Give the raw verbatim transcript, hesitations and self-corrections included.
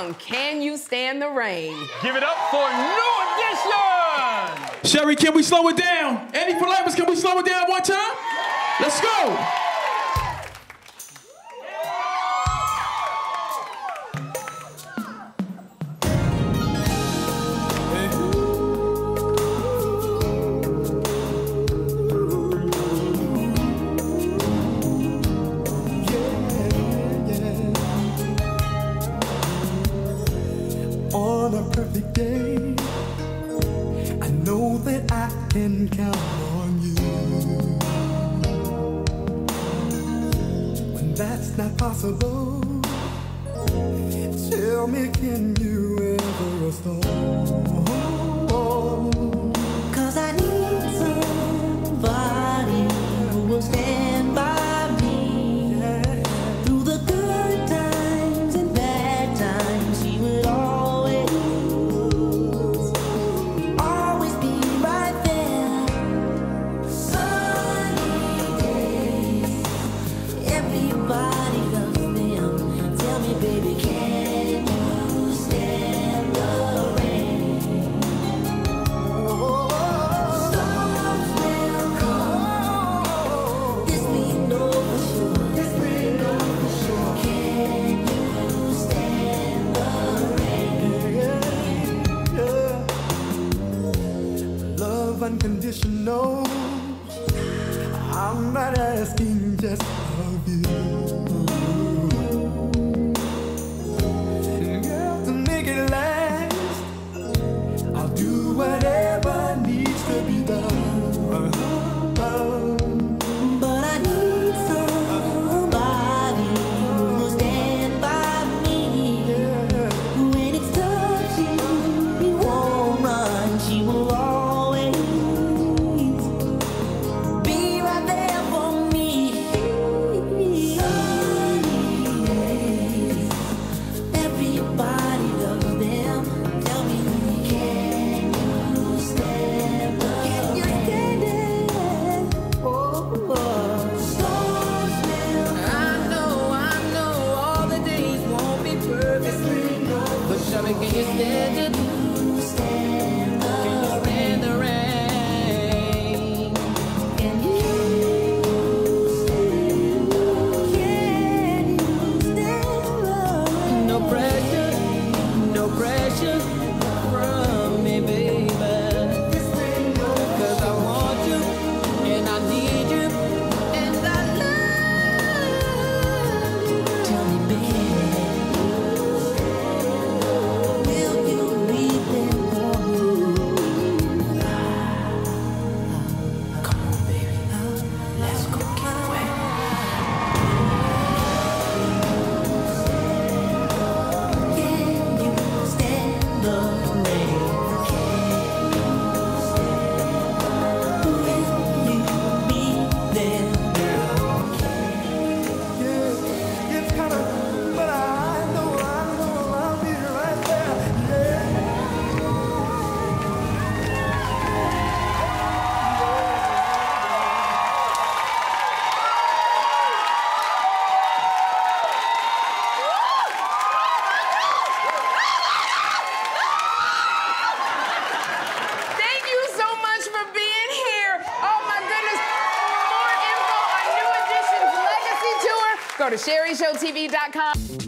song, Can You Stand the Rain? Give it up for New Edition! Sherry, can we slow it down? Andy Politbus, can we slow it down one time? Let's go! On a perfect day, I know that I can count on you. When that's not possible, tell me, can you ever restore? 'Cause I need somebody who will stand by. Unconditional, I'm not asking just of you. And girl, to make it last, I'll do whatever needs to be done. Can you stand the rain? Can you stand the rain? Can you stand the rain? Can you stand the rain? No pressure, no pressure from me, baby. 'Cause I want you, and I need you, and I love you. Tell me, baby. Go to Sherry Show T V dot com.